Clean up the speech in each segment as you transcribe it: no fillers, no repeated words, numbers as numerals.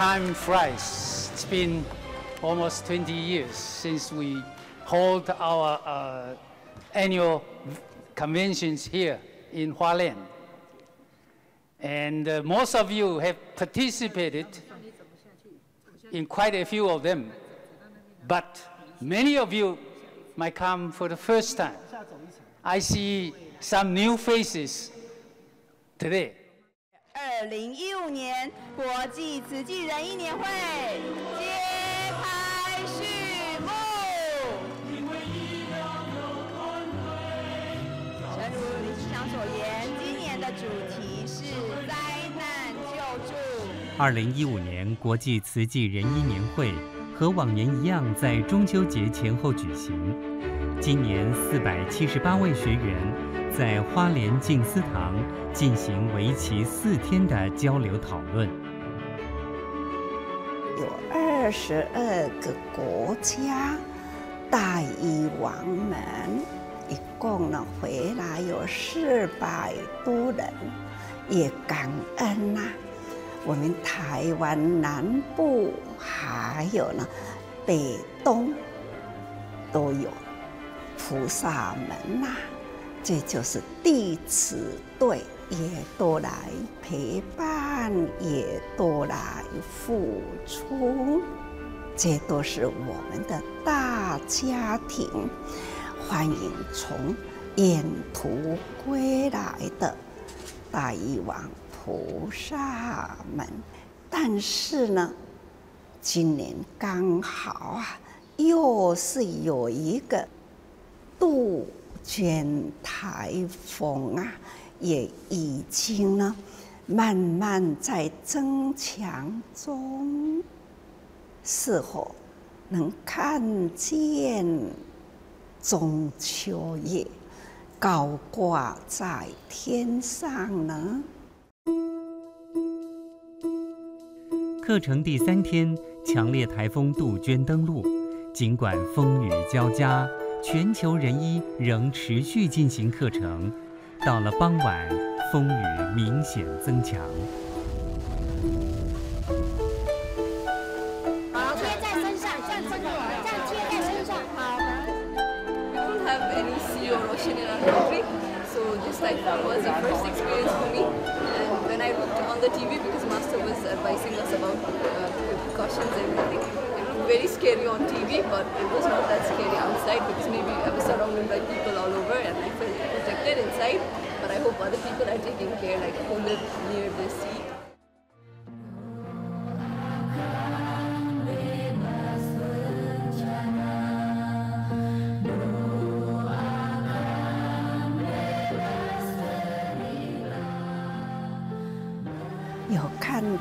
time flies. It's been almost 20 years since we hold our annual conventions here in Hualien. And most of you have participated in quite a few of them. But many of you might come for the first time. I see some new faces today. 2015年国际慈济人一年会揭开序幕。诚如理事长所言，今年的主题是灾难救助。2015年国际慈济人一年会和往年一样，在中秋节前后举行。今年478位学员 在花莲静思堂进行为期4天的交流讨论。有22个国家大医王们，一共呢回来有400多人，也感恩呐、我们台湾南部还有呢北东都有菩萨门呐、这就是弟子队也多来陪伴，也多来付出，这都是我们的大家庭，欢迎从远途归来的大医王菩萨们。但是呢，今年刚好又是有一个度 卷台风也已经呢，慢慢在增强中。是否能看见中秋夜高挂在天上呢？课程第3天，强烈台风杜鹃登陆，尽管风雨交加， 全球人医仍持续进行课程，到了傍晚，风雨明显增强。好，贴在身上，这样伸过来，这样贴在身上。好。Don't have any sea or ocean in our country, so this typhoon was the first experience for me. And when I looked on the TV, because Master was advising us about precautions and everything, very scary on TV, but it was not that scary outside because maybe I was surrounded by people all over and I felt protected inside. But I hope other people are taking care, like who live near the sea. You can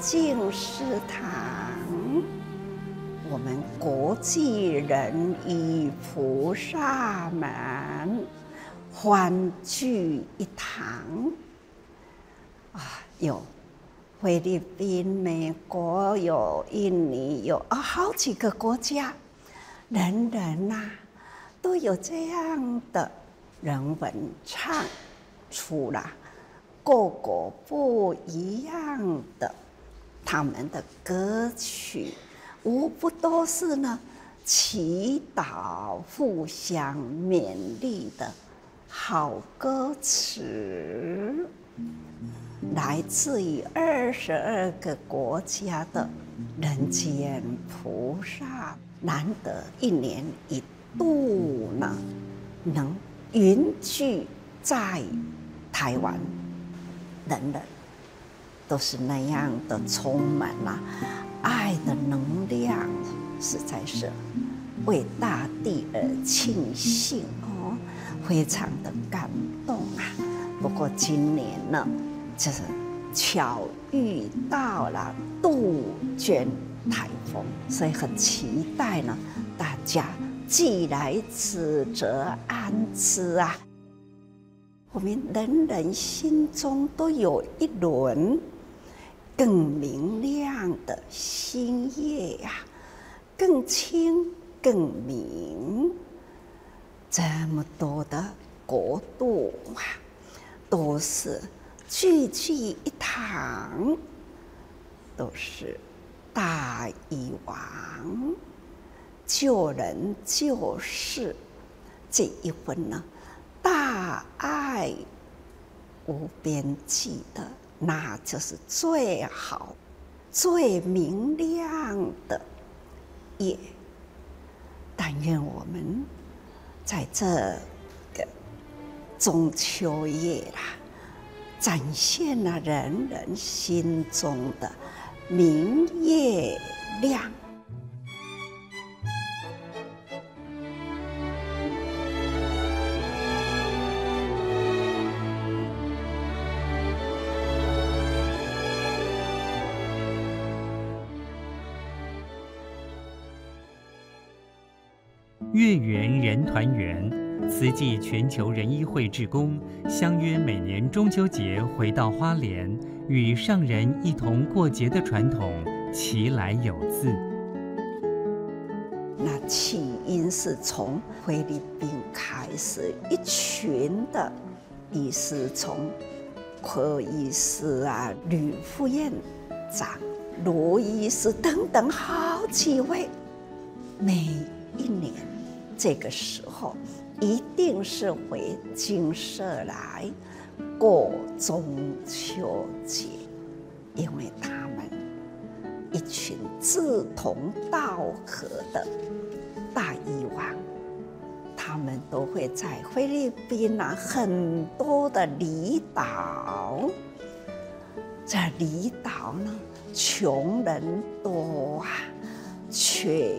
see in Jingshi Tang, 我们国际人医菩萨们欢聚一堂，有菲律宾、美国，有印尼，有好几个国家，人人都有这样的人文唱出了各国不一样的他们的歌曲。 无不都是呢，祈祷、互相勉励的好歌词，来自于22个国家的人间菩萨，难得一年一度呢，能云聚在台湾，人人都是那样的充满了 爱的能量，实在是为大地而庆幸哦，非常的感动不过今年呢，就是巧遇到了杜鹃台风，所以很期待呢，大家既来此则安之啊。我们人人心中都有一轮 更明亮的星夜更清更明。这么多的国度都是聚集一堂，都是大医王，救人救世这一份呢，大爱无边际的，那就是最好、最明亮的业。但愿我们在这个中秋夜啦，展现了人人心中的明月亮。月圆人团圆，慈济全球仁医会志工相约每年中秋节回到花莲，与上人一同过节的传统其来有自。那起因是从菲律宾开始，一群的医师，从柯医师啊、吕副院长、罗医师等等好几位，每一年这个时候一定是回精舍来过中秋节，因为他们一群志同道合的大医王，他们都会在菲律宾啊很多的离岛，在离岛呢穷人多啊，却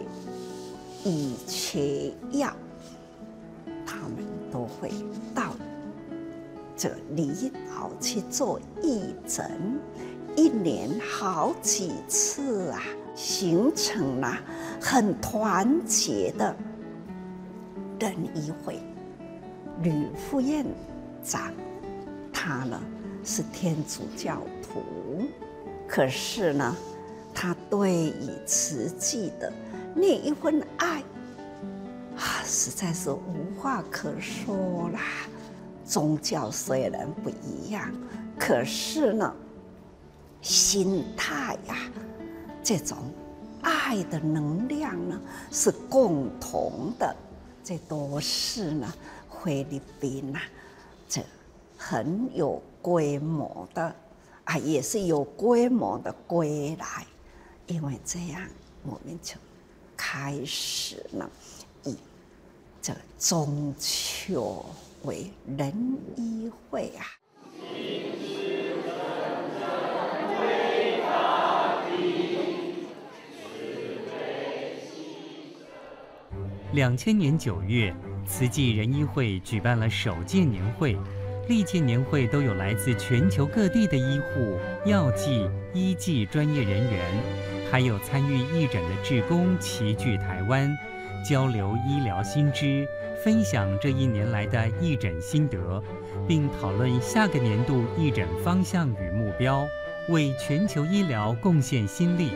以前药，他们都会到这离岛去做义诊，一年好几次啊，形成了很团结的仁医会。吕副院长，他呢是天主教徒，可是呢，他对以慈济的那一份爱啊，实在是无话可说啦。宗教虽然不一样，可是呢，心态呀、啊，这种爱的能量呢是共同的。这都是呢，菲律宾啊，这很有规模的啊，也是有规模的归来，因为这样我们就开始呢，以这中秋为仁医会啊。2000年9月，慈济仁医会举办了首届年会，历届年会都有来自全球各地的医护、药剂、医技专业人员，还有参与义诊的志工齐聚台湾，交流医疗新知，分享这一年来的义诊心得，并讨论下个年度义诊方向与目标，为全球医疗贡献心力。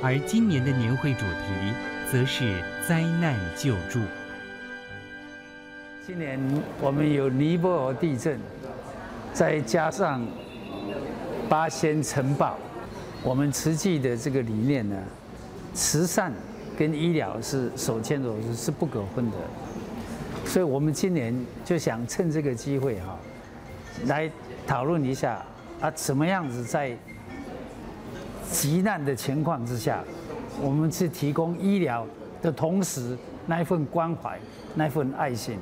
而今年的年会主题则是灾难救助。今年我们有尼泊尔地震，再加上八仙城堡。我们慈济的这个理念呢，慈善跟医疗是手牵手，是不可分的，所以我们今年就想趁这个机会哈，来讨论一下啊，怎么样子在急难的情况之下，我们去提供医疗的同时，那一份关怀，那一份爱心。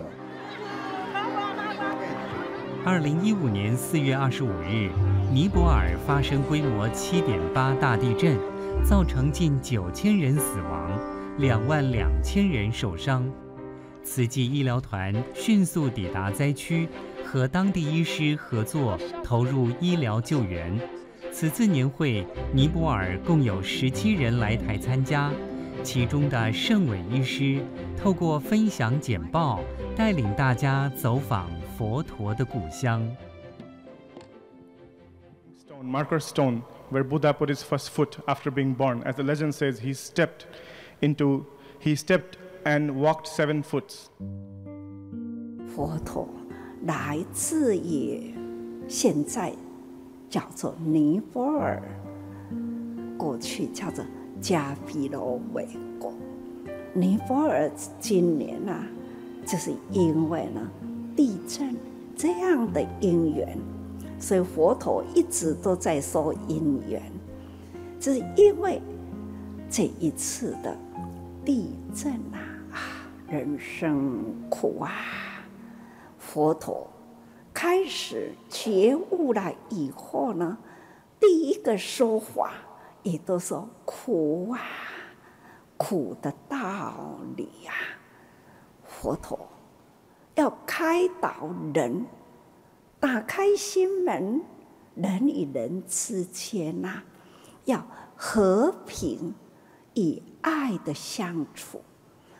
2015年4月25日，尼泊尔发生规模7.8大地震，造成近9000人死亡，22000人受伤。慈济医疗团迅速抵达灾区，和当地医师合作投入医疗救援。此次年会，尼泊尔共有17人来台参加，其中的盛伟医师透过分享简报，带领大家走访佛陀的故乡。Stone, marker stone, where Buddha put his first foot after being born. As the legend says, he stepped and walked 7 foot. 佛陀来自于现在叫做尼泊尔，去叫做加比罗卫国。尼泊尔今年啊，就是因为呢地震这样的因缘，所以佛陀一直都在说因缘，就是因为这一次的地震啊，人生苦啊，佛陀开始觉悟了以后呢，第一个说法也都说苦啊，苦的道理啊，佛陀要开导人，打开心门，人与人之间啊，要和平以爱的相处，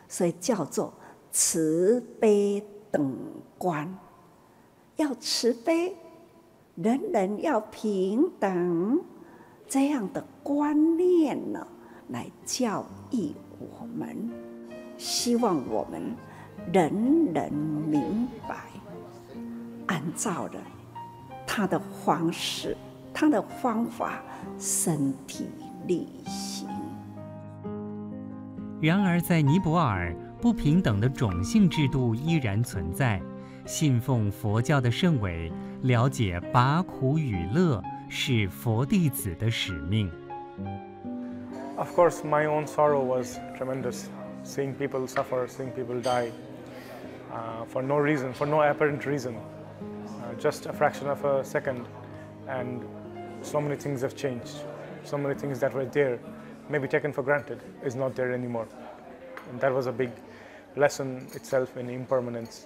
所以叫做慈悲等观。要慈悲，人人要平等，这样的观念呢，来教育我们，希望我们人人明白，按照了他的方式，他的方法，身体力行。然而，在尼泊尔，不平等的种姓制度依然存在。信奉佛教的圣伟了解拔苦与乐是佛弟子的使命。Of course, my own sorrow was tremendous. Seeing people suffer, seeing people die for no reason, for no apparent reason, just a fraction of a second, and so many things have changed. So many things that were there, maybe taken for granted, is not there anymore. And that was a big lesson itself in impermanence.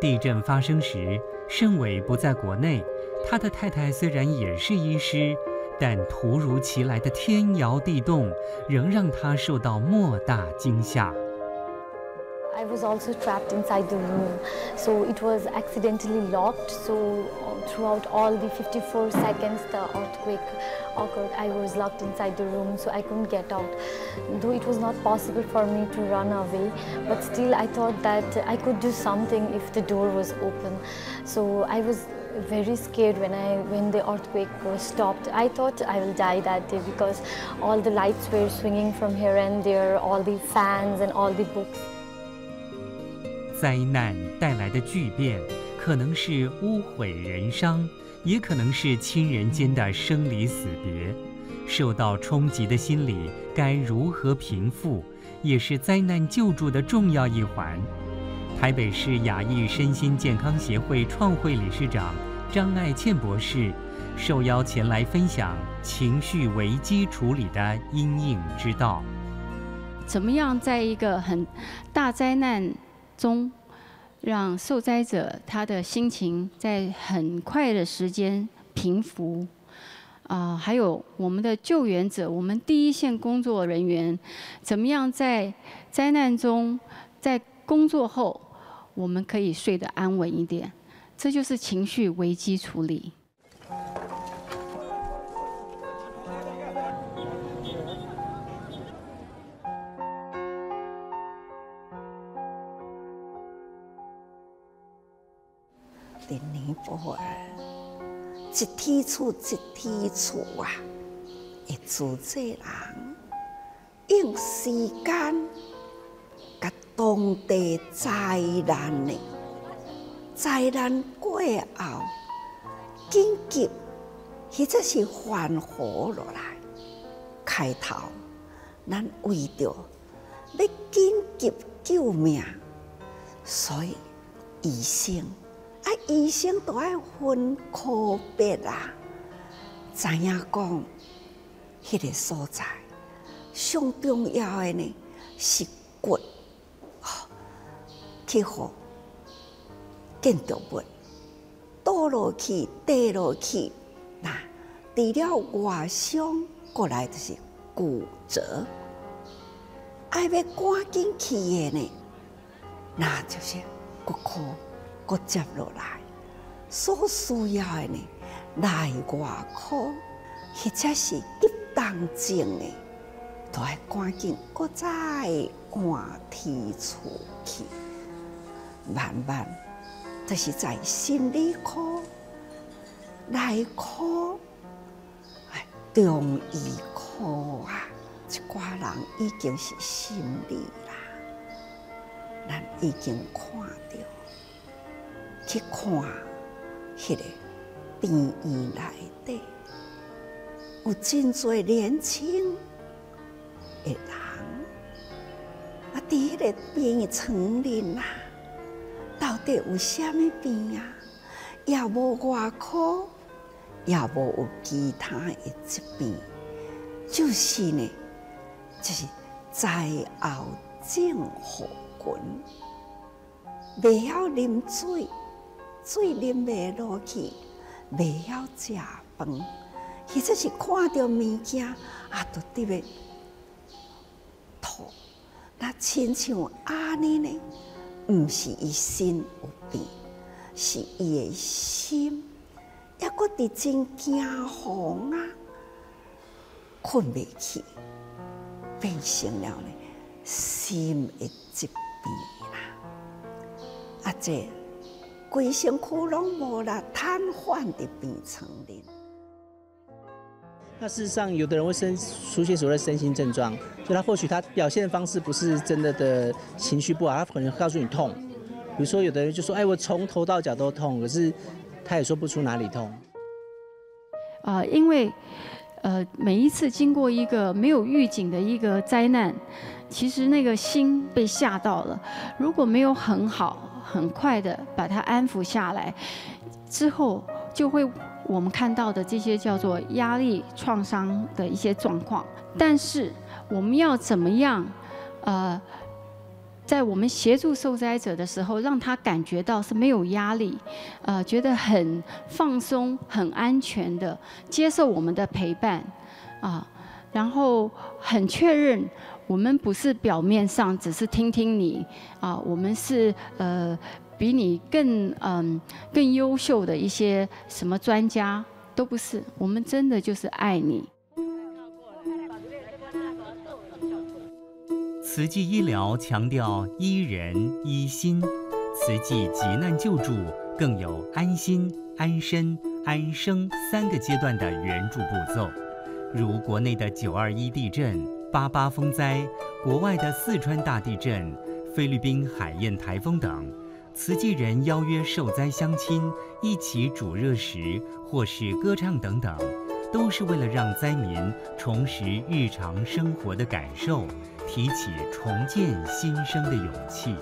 地震发生时，圣伟不在国内，他的太太虽然也是医师，但突如其来的天摇地动仍让他受到莫大惊吓。I was also trapped inside the room, so it was accidentally locked. So throughout all the 54 seconds the earthquake occurred, I was locked inside the room, so I couldn't get out. Though it was not possible for me to run away, but still I thought that I could do something if the door was open. So I was very scared when the earthquake was stopped. I thought I will die that day because all the lights were swinging from here and there, all the fans and all the books. 灾难带来的巨变，可能是污毁人伤，也可能是亲人间的生离死别。受到冲击的心理该如何平复，也是灾难救助的重要一环。台北市亚裔身心健康协会创会理事长张爱倩博士受邀前来分享情绪危机处理的因应之道。怎么样在一个很大灾难中，让受灾者他的心情在很快的时间平复啊，还有我们的救援者，我们第一线工作人员，怎么样在灾难中，在工作后，我们可以睡得安稳一点，这就是情绪危机处理。尼泊尔一天厝一天厝啊，会住这人用时间甲当地灾难的灾难过后，紧急或者是缓和落来。开头咱为着要紧急救命，所以医生。医生都爱分科别啦，知影讲，迄个所在上重要的呢是骨，去互建筑物倒落去、跌落去，那除了外伤，过来就是骨折，爱要赶紧去的呢，那就是骨科、骨接落来。所需要的呢，内外科或者是急重症的，都要赶紧搁再换提出去。慢慢，就是在心理科、内科，中医科啊，一寡人已经是心理啦，咱已经看到去看迄个病院内底有真侪年轻的人，啊，伫迄个病院床里啦，到底有啥物病啊？也无外科。也无有其他的疾病，就是呢，就是灾后症候群，袂晓啉水，水啉袂落去，袂晓食饭，或者是看到物件啊，就特别吐。那亲像安尼呢，毋是伊身有病，是伊的心。抑阁伫真惊惶啊，困袂去，变成了呢心的疾病啦。啊，这规身躯拢无啦，瘫痪的病床里。那事实上，有的人会出现所谓身心症状，所以他或许他表现的方式不是真的的情绪不好，他可能告诉你痛。比如说，有的人就说：“哎，我从头到脚都痛。”可是他也说不出哪里痛。因为每一次经过一个没有预警的一个灾难，其实那个心被吓到了。如果没有很好、很快的把它安抚下来，之后就会我们看到的这些叫做压力创伤的一些状况。但是我们要怎么样？在我们协助受灾者的时候，让他感觉到是没有压力，觉得很放松、很安全的接受我们的陪伴，啊，然后很确认我们不是表面上只是听听你，啊，我们是比你更优秀的一些什么专家都不是，我们真的就是爱你。慈济医疗强调医人医心，慈济急难救助更有安心、安身、安生三个阶段的援助步骤。如国内的921地震、88风灾、国外的四川大地震、菲律宾海燕台风等，慈济人邀约受灾乡亲一起煮热食或是歌唱等等，都是为了让灾民重拾日常生活的感受。提起重建新生的勇气，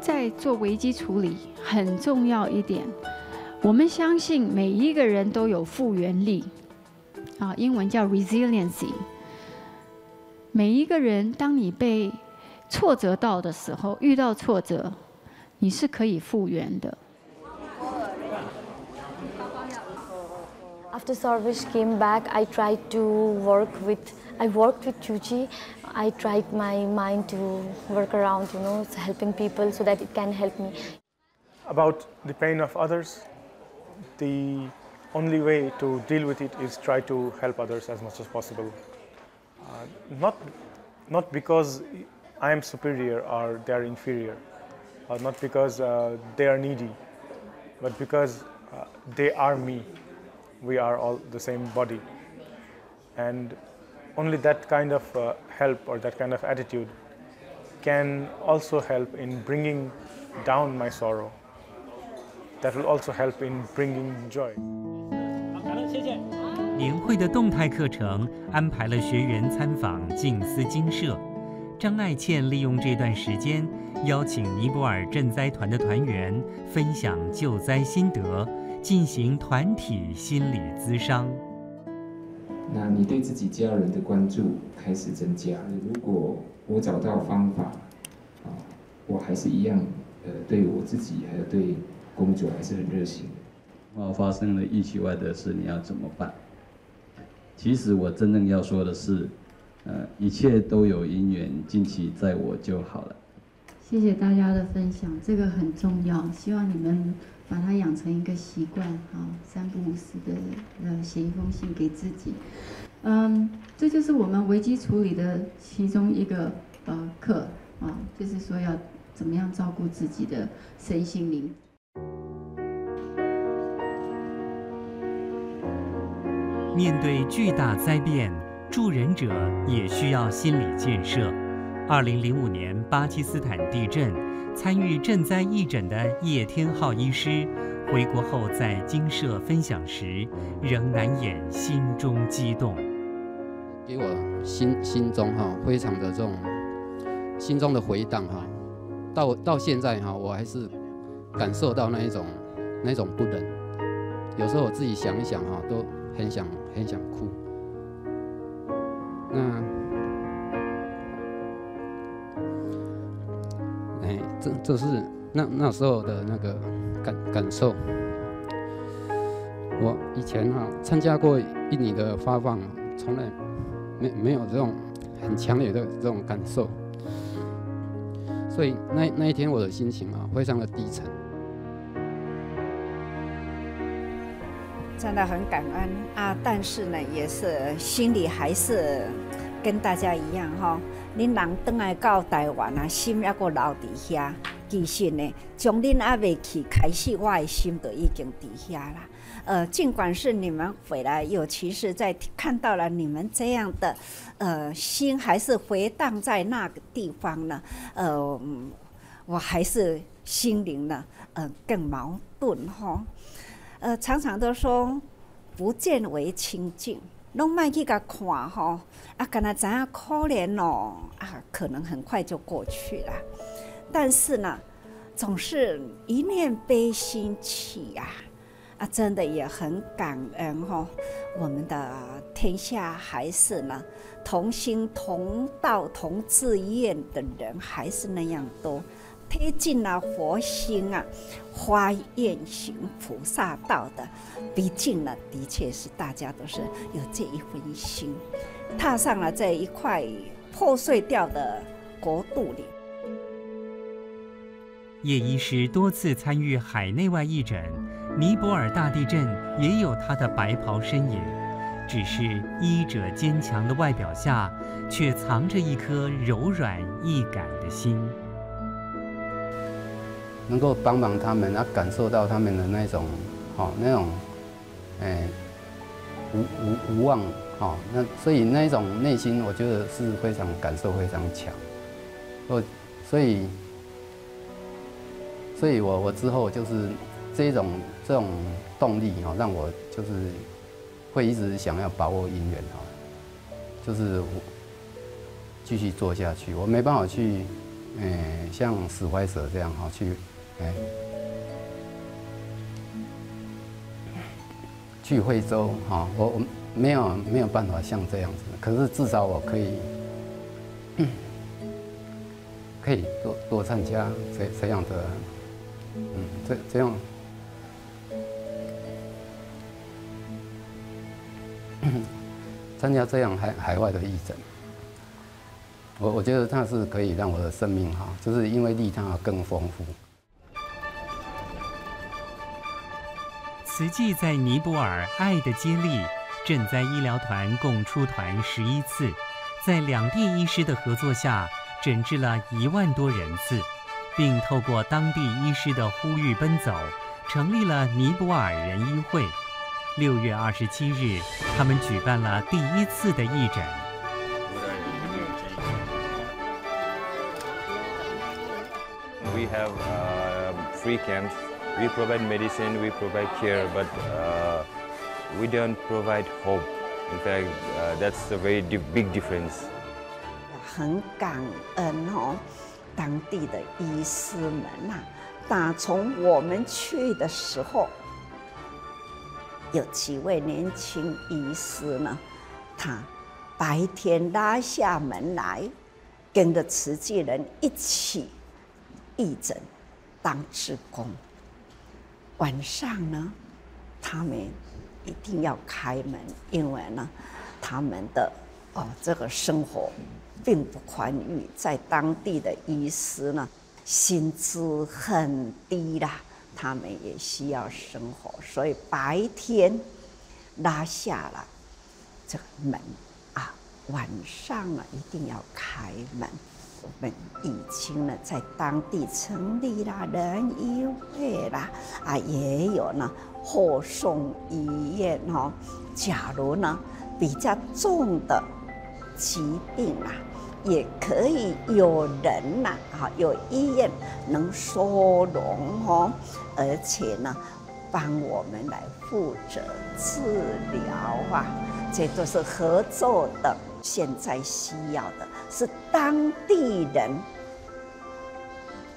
在做危机处理很重要一点。我们相信每一个人都有复原力，啊，英文叫 resiliency。每一个人，当你被挫折到的时候，遇到挫折，你是可以复原的。After Sarvesh came back, I tried to worked with Chuchi. I tried my mind to work around, you know, helping people so that it can help me. About the pain of others, the only way to deal with it is try to help others as much as possible. Not because I am superior or they are inferior, or not because they are needy, but because they are me. We are all the same body, and only that kind of help or that kind of attitude can also help in bringing down my sorrow. That will also help in bringing joy. 年会的动态课程安排了学员参访静思精舍，张爱倩利用这段时间邀请尼泊尔赈灾团的团员分享救灾心得。进行团体心理咨商。那你对自己家人的关注开始增加。如果我找到方法，啊，我还是一样，对我自己还有对工作还是很热心的。啊，发生了意气外的事，你要怎么办？其实我真正要说的是，一切都有因缘，尽其在我就好了。谢谢大家的分享，这个很重要，希望你们把它养成一个习惯，好，三不五时的写一封信给自己，这就是我们危机处理的其中一个课啊，就是说要怎么样照顾自己的身心灵。面对巨大灾变，助人者也需要心理建设。2005年巴基斯坦地震，参与赈灾义诊的叶天浩医师，回国后在精舍分享时，仍难掩心中激动。给我心中非常的这种心中的回荡到现在我还是感受到那一种不忍。有时候我自己想一想都很想哭。那这是那时候的那个感受。我以前参加过印尼的发放，从来没有这种很强烈的这种感受，所以那一天我的心情非常的低沉。真的很感恩啊，但是呢，也是心里还是跟大家一样恁人转来到台湾啊，心还阁留伫遐。其实呢，从恁阿未去开始，我的心就已经伫遐啦。尽管是你们回来，尤其是在看到了你们这样的，心还是回荡在那个地方呢。我还是心灵呢，更矛盾吼。常常都说不见为清净，拢卖去甲看吼，啊，干那怎样可怜哦，啊，可能很快就过去了。但是呢，总是一念悲心起呀，啊，真的也很感恩吼。我们的天下还是呢，同心同道同志愿的人还是那样多。贴近了佛心啊，发愿行菩萨道的，毕竟呢，的确是大家都是有这一份心，踏上了这一块破碎掉的国度里。叶医师多次参与海内外义诊，尼泊尔大地震也有他的白袍身影，只是医者坚强的外表下，却藏着一颗柔软易感的心。能够帮忙他们，感受到他们的那种无望那所以那一种内心，我觉得是非常感受非常强。所以我之后就是这种动力让我就是会一直想要把握姻缘就是继续做下去。我没办法去像史怀哲这样去。去惠州我没有办法像这样子，可是至少我可以多参加这样的，这样参加这样海外的义诊，我觉得它是可以让我的生命就是因为利他更丰富。慈济在尼泊尔爱的接力赈灾医疗团共出团11次，在两地医师的合作下，诊治了1万多人次，并透过当地医师的呼吁奔走，成立了尼泊尔人医会。6月27日，他们举办了第一次的义诊。We have free camps. We provide medicine. We provide care, but we don't provide hope. In fact, that's a very big difference. 很感恩当地的医师们打从我们去的时候，有几位年轻医师呢，他白天拉下门来，跟着慈济人一起义诊当志工，晚上呢，他们一定要开门，因为呢，他们的这个生活并不宽裕，在当地的医师呢，薪资很低啦，他们也需要生活，所以白天拉下了这个门晚上呢一定要开门。我们已经呢在当地成立了人医会啦，也有呢后送医院哦。假如呢比较重的疾病啊，也可以有人呐啊，有医院能收容哦，而且呢帮我们来负责治疗啊，这都是合作的。现在需要的是当地人。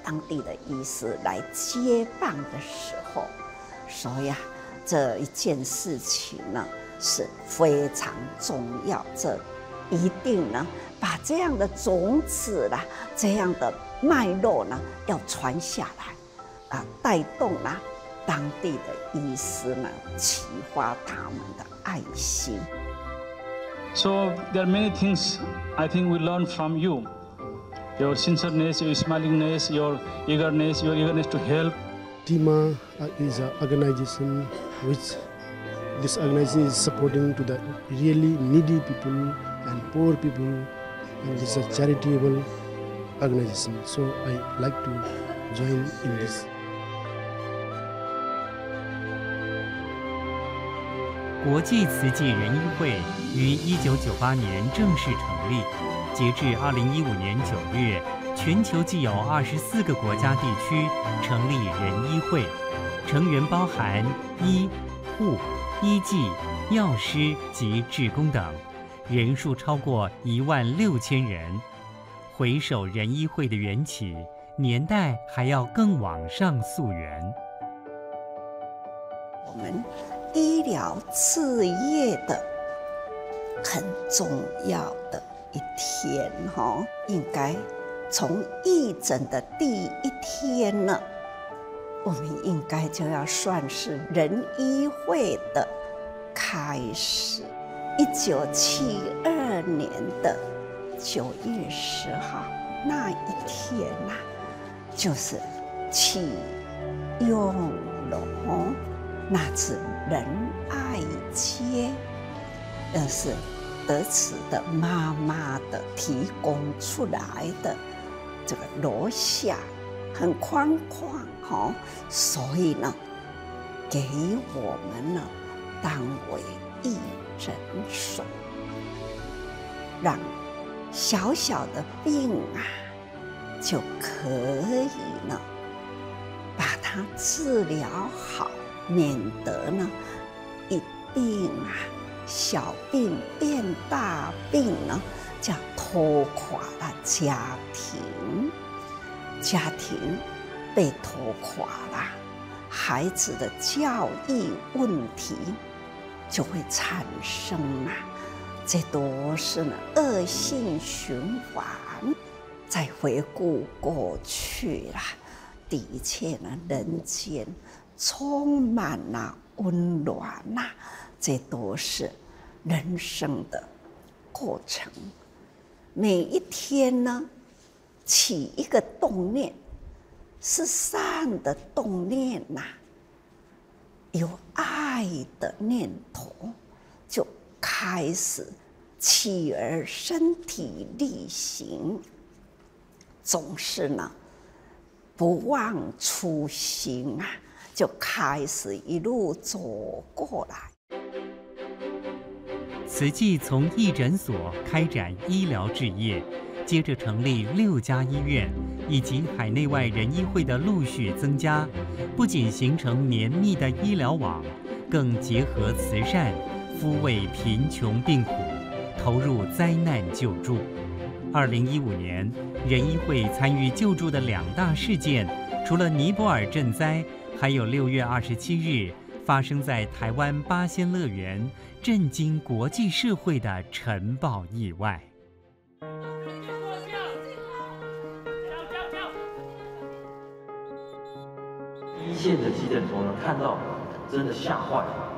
当地的医师来接棒的时候，所以啊，这一件事情呢是非常重要。这一定呢，把这样的种子啦，这样的脉络呢，要传下来啊，带动啦当地的医师呢，启发他们的爱心。So there are many things I think we learn from you. Your sincereness, your smilingness, your eagerness to help. TIMA is an organization which this organization is supporting to the really needy people and poor people, and it's a charitable organization. So I like to join in this. 国际慈济仁医会于1998年正式成立，截至2015年9月，全球既有24个国家地区成立仁医会，成员包含医护、医技、药师及志工等，人数超过16000人。回首仁医会的缘起，年代还要更往上溯源。我们。 医疗事业的很重要的一天哈，应该从义诊的第一天呢，我们应该就要算是仁医会的开始。1972年的9月10号那一天呐、啊，就是启用了那次。 仁爱街，而是德慈的妈妈的提供出来的这个楼下很宽广哦，所以呢，给我们呢当为义诊所，让小小的病啊就可以呢把它治疗好。 免得呢，一病啊，小病变大病呢，叫拖垮了家庭，家庭被拖垮了，孩子的教育问题就会产生啊，这都是呢恶性循环。再回顾过去啦，的确呢，人间。 充满了、啊、温暖呐、啊，这都是人生的过程。每一天呢，起一个动念，是善的动念呐、啊，有爱的念头，就开始起而身体力行，总是呢不忘初心啊。 就开始一路走过来。慈济从义诊所开展医疗置业，接着成立6家医院，以及海内外仁医会的陆续增加，不仅形成绵密的医疗网，更结合慈善，抚慰贫穷病苦，投入灾难救助。2015年，仁医会参与救助的2大事件，除了尼泊尔赈灾。 还有6月27日发生在台湾八仙乐园、震惊国际社会的尘爆意外。一线的急诊所呢，看到真的吓坏了，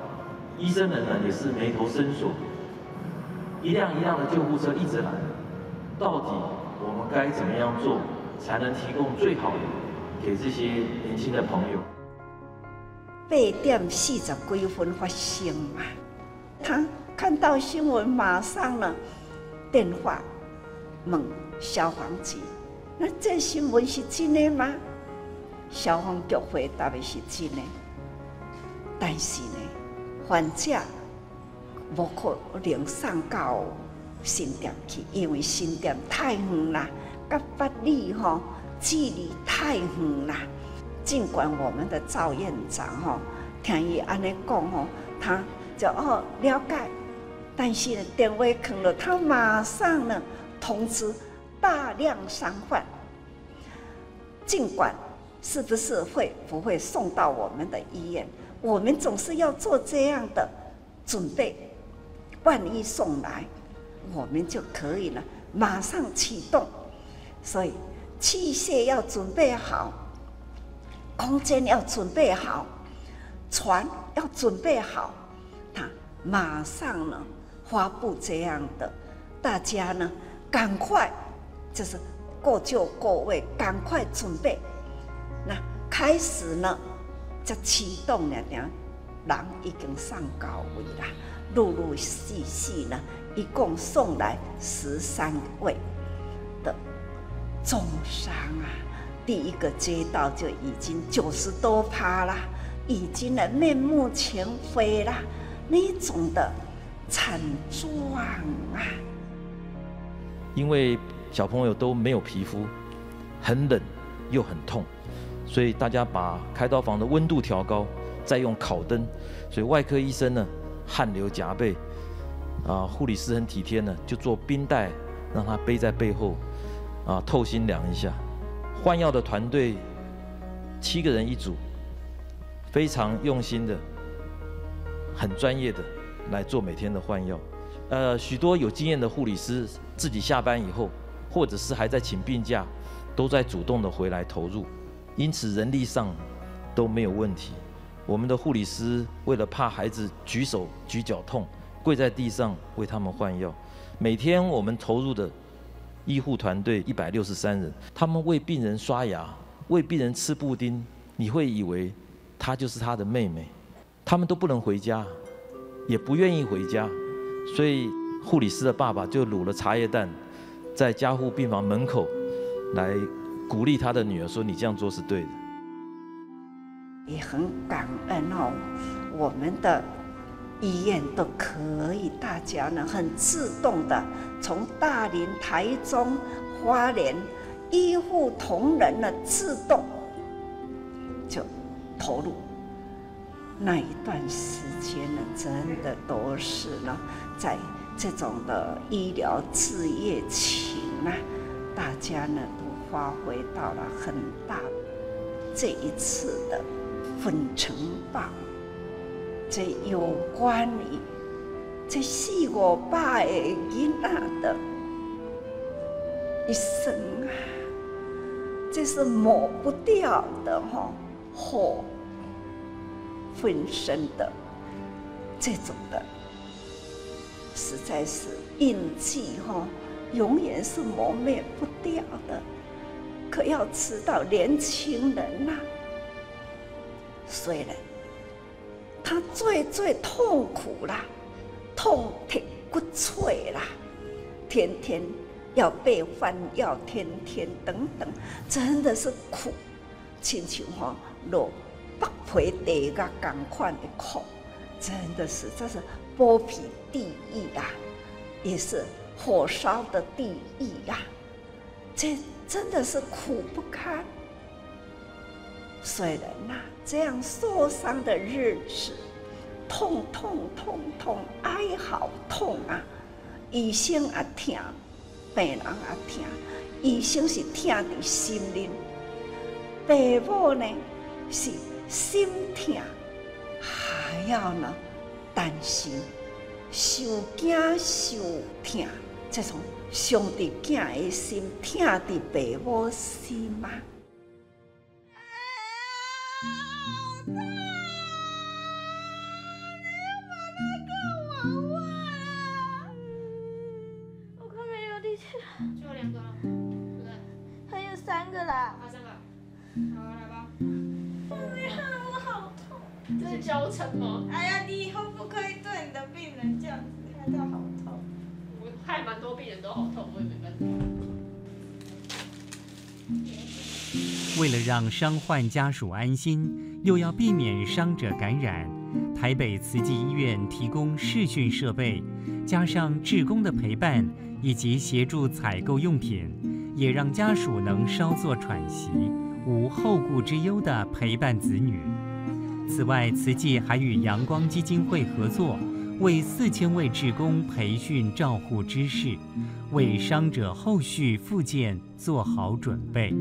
医生们呢也是眉头深锁。一辆一辆的救护车一直来，到底我们该怎么样做，才能提供最好的给这些年轻的朋友？ 8点40几分发生嘛，他看到新闻马上呢电话问消防局，那这新闻是真的吗？消防局回答的是真的，但是呢，患者无可能送到新店去，因为新店太远啦，甲八里吼距离太远啦。尽管我们的赵院长吼听伊安尼讲吼，他就了解，但是呢，电话空了，他马上呢通知大量伤患。尽管是不是会不会送到我们的医院，我们总是要做这样的准备，万一送来，我们就可以了，马上启动。所以器械要准备好，空间要准备好，船要准备好，他马上呢发布这样的，大家呢赶快就是各就各位，赶快准备。那开始呢，就启动了，人已经上高位啦，陆陆续续呢，一共送来13位的重伤啊。第一个街道就已经90多%啦，已经呢面目全非啦，那一种的惨状啊。因为小朋友都没有皮肤，很冷又很痛，所以大家把开刀房的温度调高，再用烤灯，所以外科医生呢汗流浃背，啊，护理师很体贴呢，就做冰袋让他背在背后，啊，透心凉一下。换药的团队7个人一组，非常用心的、很专业的来做每天的换药。许多有经验的护理师自己下班以后，或者是还在请病假，都在主动的回来投入，因此人力上都没有问题。我们的护理师为了怕孩子举手举脚痛，跪在地上为他们换药。每天我们投入的医护团队163人，他们为病人刷牙，为病人吃布丁，你会以为她就是他的妹妹。他们都不能回家，也不愿意回家，所以护理师的爸爸就卤了茶叶蛋，在加护病房门口来鼓励他的女儿说：“你这样做是对的。”也很感恩哦，我们的医院都可以，大家呢很自动的，从大林、台中、花莲，医护同仁呢自动就投入。那一段时间呢，真的都是呢，在这种的医疗置业情啊，大家呢都发挥到了很大。这一次的粉尘棒，这有关于这4、5、8个囡仔的一生啊，这是抹不掉的哈火，浑身的这种的，实在是印记哈，永远是磨灭不掉的。可要知道，年轻人呐，虽然他最痛苦啦，痛铁骨碎啦，天天要被换药，天天等等，真的是苦，亲像吼落北皮地个同款的苦，真的是这是剥皮地狱啊，也是火烧的地狱啊，这真的是苦不堪。虽然呐，这样受伤的日子，痛，哀嚎痛啊！医生也疼，病人也疼。医生是疼在心里，父母呢是心疼，还要呢担心，受惊受疼，这种上帝囝的心，疼在父母心嘛。我快没有力气了。最后2个了，对不对？还有3个啦。还有3个，好，来吧。我好痛。这是教程吗？哎呀，你以后不可以对你的病人这样子，害他好痛。我害蛮多病人都好痛，我也没办法。为了让伤患家属安心，又要避免伤者感染，台北慈济医院提供视讯设备，加上志工的陪伴以及协助采购用品，也让家属能稍作喘息，无后顾之忧地陪伴子女。此外，慈济还与阳光基金会合作，为4000位志工培训照护知识，为伤者后续复健做好准备。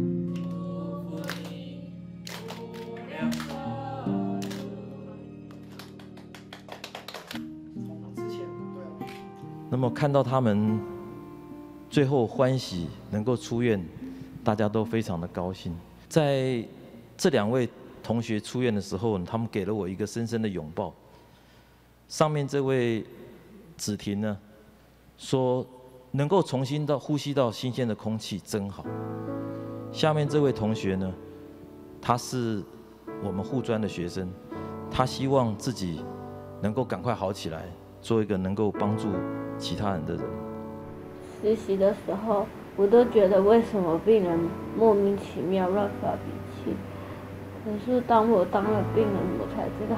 那么看到他们最后欢喜能够出院，大家都非常的高兴。在这2位同学出院的时候，他们给了我一个深深的拥抱。上面这位子婷呢，说能够重新到呼吸到新鲜的空气真好。下面这位同学呢，他是我们护专的学生，他希望自己能够赶快好起来，做一个能够帮助 其他人的人。实习的时候，我都觉得为什么病人莫名其妙乱发脾气。可是当我当了病人，我才知道，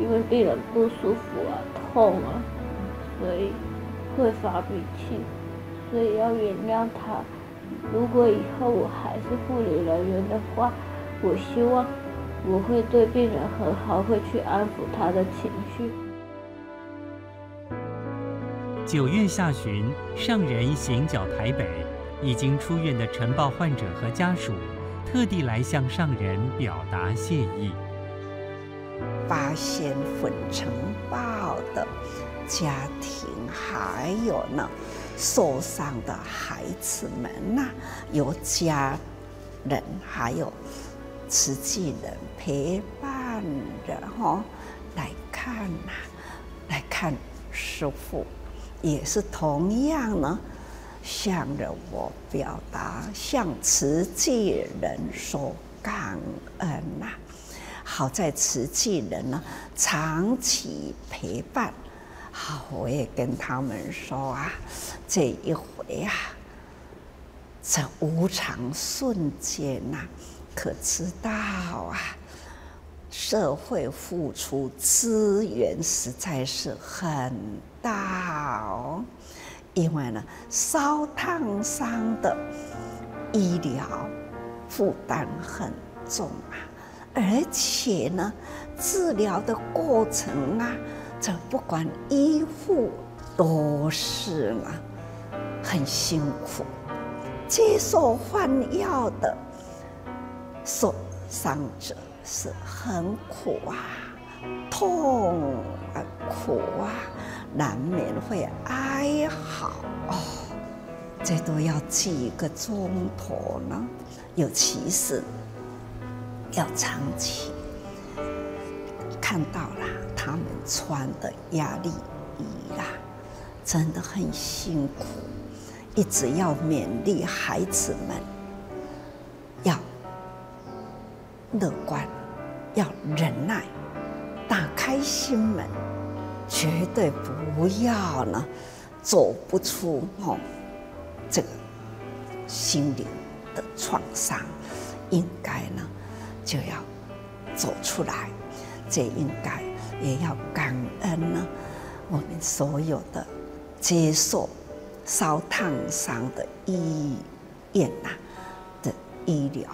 因为病人不舒服啊、痛啊，所以会发脾气，所以要原谅他。如果以后我还是护理人员的话，我希望我会对病人很好，会去安抚他的情绪。 9月下旬，上人行脚台北，已经出院的晨报患者和家属，特地来向上人表达谢意。八仙粉尘爆的家庭，还有呢受伤的孩子们呐，有家人还有慈济人陪伴着哈，来看呐、来看师父。 也是同样呢，向着我表达向慈济人所感恩呐、好在慈济人呢长期陪伴，我也跟他们说啊，这一回啊，这无常瞬间呐、可知道啊，社会付出资源实在是很 到，因为呢，烧烫伤的医疗负担很重啊，而且呢，治疗的过程啊，这不管医护都是呢很辛苦，接受换药的受伤者是很苦啊，痛啊，苦啊， 难免会哀嚎哦，最多要记1个钟头呢，尤其是要长期看到啦，他们穿的压力衣啦，真的很辛苦，一直要勉励孩子们要乐观，要忍耐，打开心门。 绝对不要呢，走不出哦，这个心灵的创伤，应该呢就要走出来，这应该也要感恩呢，我们所有的接受烧烫伤的医院呐、的医疗，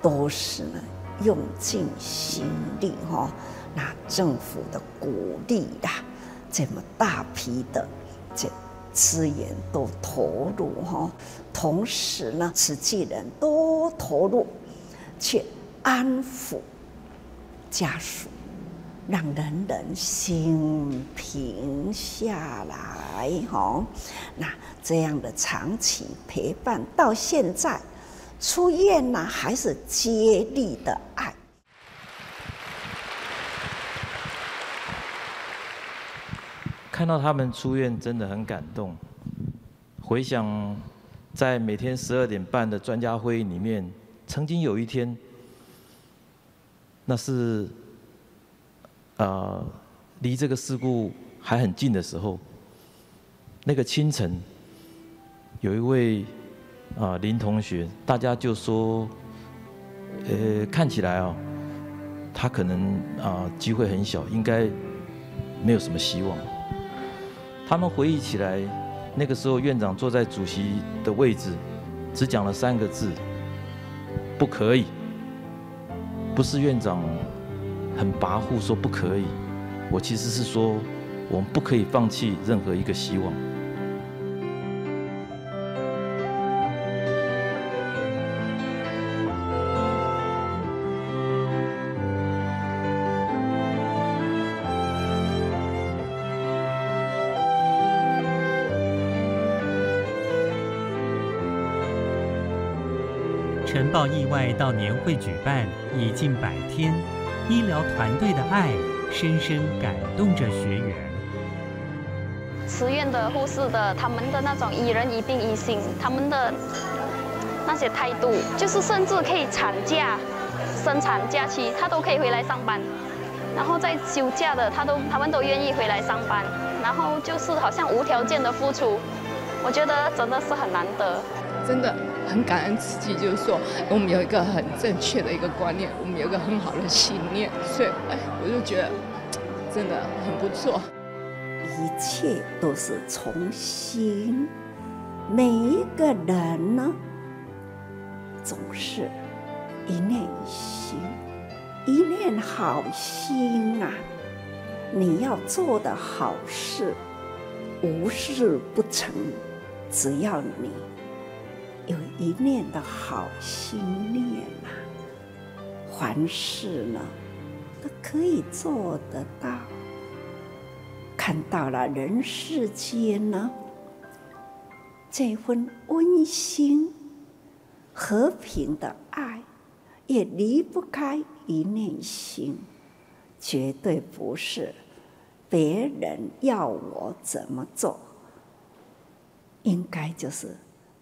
都是呢用尽心力哦。 那政府的鼓励啦、这么大批的这资源都投入哈，同时呢，慈济人都投入去安抚家属，让人心平下来哈。那这样的长期陪伴到现在出院呢，还是接力的爱。 看到他们出院真的很感动。回想在每天12点半的专家会议里面，曾经有一天，那是离这个事故还很近的时候，那个清晨，有一位林同学，大家就说，看起来哦，他可能机会很小，应该没有什么希望。他们回忆起来，那个时候院长坐在主席的位置，只讲了三个字：不可以。不是院长很跋扈说不可以，我其实是说我们不可以放弃任何一个希望。 晨报意外到年会举办已近100天，医疗团队的爱深深感动着学员。慈院的护士的他们的那种医人医病医心，他们的那些态度，就是甚至可以产假、生产假期，他都可以回来上班。然后在休假的，他们都愿意回来上班。然后就是好像无条件的付出，我觉得真的是很难得。 真的很感恩自己，就是说我们有一个很正确的一个观念，我们有一个很好的信念，所以我就觉得真的很不错。一切都是从心，每一个人呢总是一念一心，一念好心啊！你要做的好事，无事不成，只要你。 有一念的好心念啊，凡事呢都可以做得到。看到了人世间呢这份温馨、和平的爱，也离不开一念心，绝对不是别人要我怎么做，应该就是。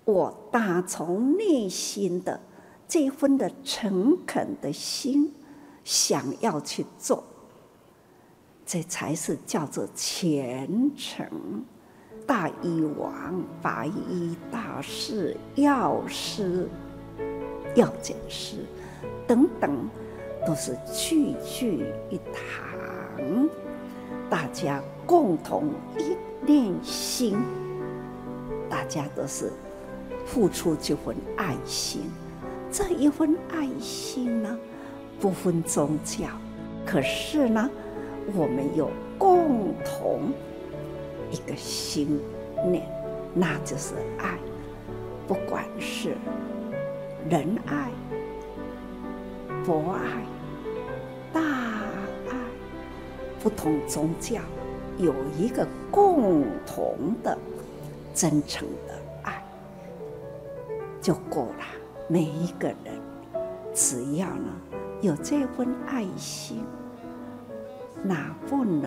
我打从内心的这份的诚恳的心，想要去做，这才是叫做虔诚。大医王、白衣大士、药师、药检师等等，都是聚聚一堂，大家共同一念心，大家都是。 付出这份爱心，这一份爱心呢，不分宗教。可是呢，我们有共同一个心念，那就是爱。不管是仁爱、博爱、大爱，不同宗教有一个共同的真诚的。 就够了。每一个人，只要呢有这份爱心，哪不能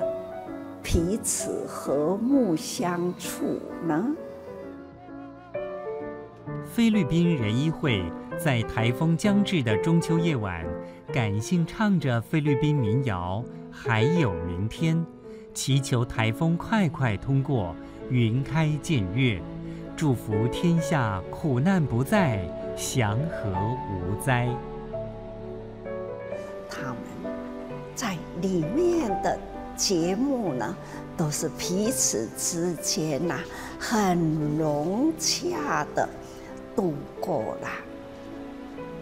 彼此和睦相处呢？菲律宾人医会在台风将至的中秋夜晚，感性唱着菲律宾民谣《还有明天》，祈求台风快快通过，云开见月。 祝福天下苦难不再，祥和无灾。他们在里面的节目呢，都是彼此之间呐、很融洽的度过了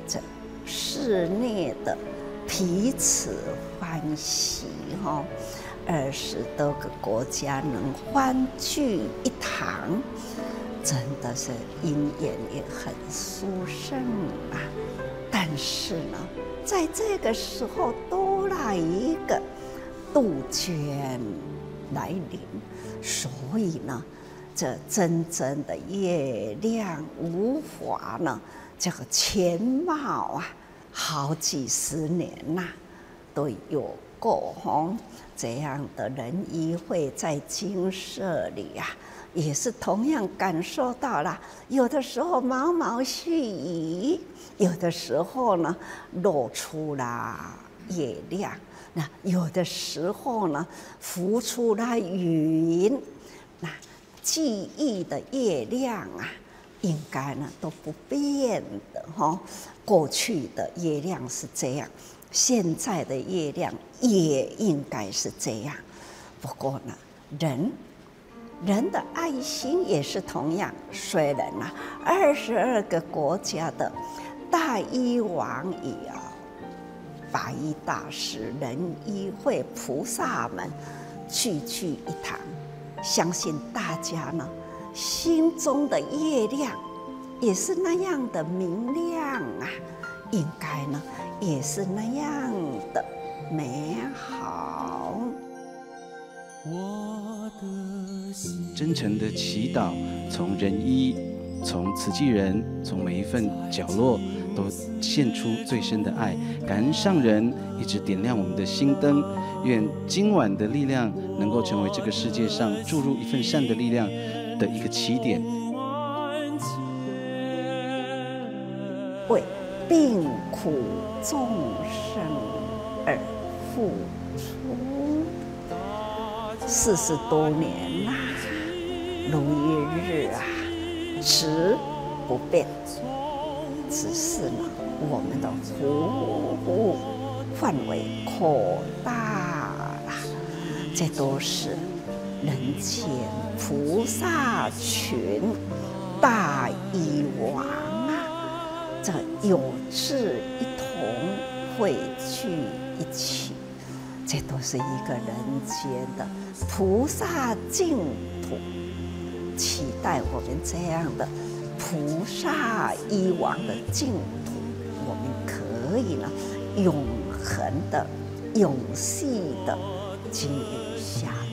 这室内的彼此欢喜哈、20多个国家能欢聚一堂。 真的是姻缘也很殊胜啊！但是呢，在这个时候多来一个杜鹃来临，所以呢，这真正的月亮无法呢，这个全貌啊，好几十年呐、都有过哈这样的人医会在精舍里啊。 也是同样感受到了，有的时候毛毛细雨，有的时候呢露出了月亮，那有的时候呢浮出了云，那记忆的月亮啊，应该呢都不变的哈、过去的月亮是这样，现在的月亮也应该是这样。不过呢，人的爱心也是同样。虽然啊，22个国家的大医王以啊，法医大师、仁医会菩萨们聚聚一堂，相信大家呢心中的月亮也是那样的明亮啊，应该呢也是那样的美好。真诚的祈祷，从仁医，从慈济人，从每一份角落都献出最深的爱，感恩上人一直点亮我们的心灯。愿今晚的力量能够成为这个世界上注入一份善的力量的一个起点。为病苦众生而付出，40多年啊，如一日啊，持不变。只是呢，我们的服务范围扩大了，这都是人间菩萨群大医王啊，这有志一同，汇聚一起，这都是一个人间的菩萨净土。期待我们这样的菩萨医王的净土，我们可以呢永恒的、永续的经营下去。